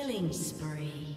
Killing spree.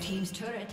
Team's turret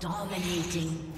Dominating.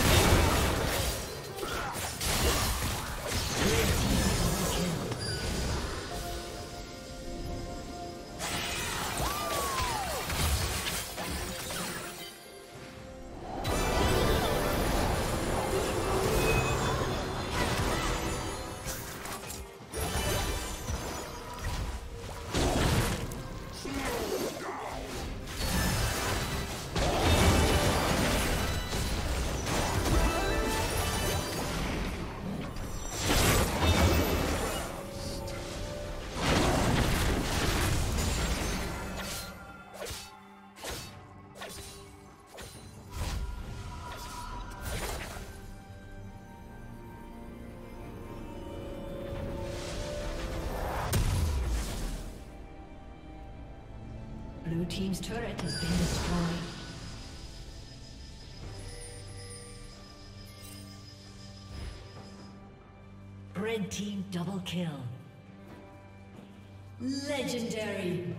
Blue team's turret has been destroyed. Red team double kill. Legendary.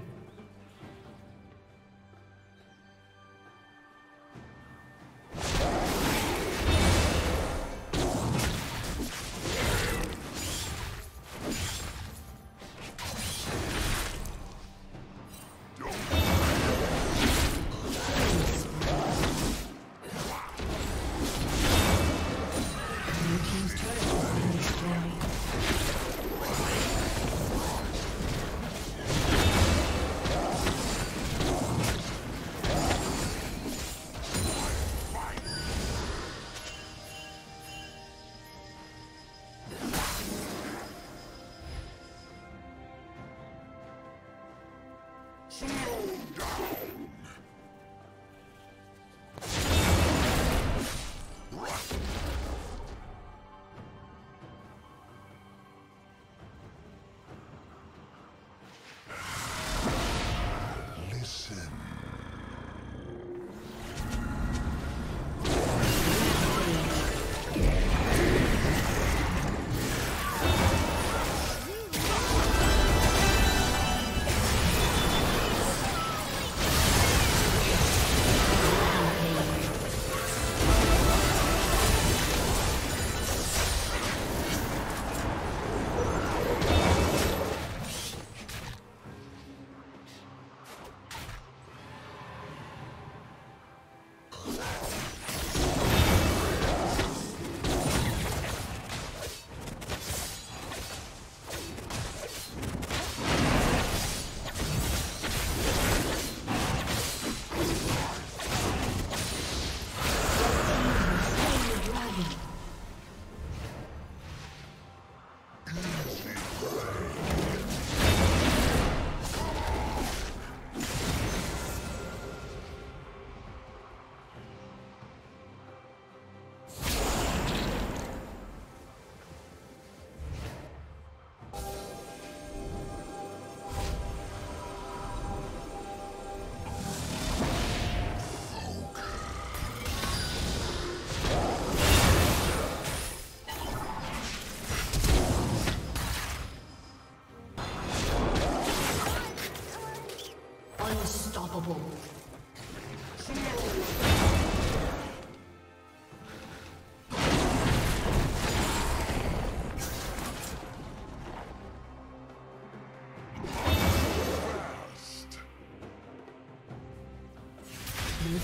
Blue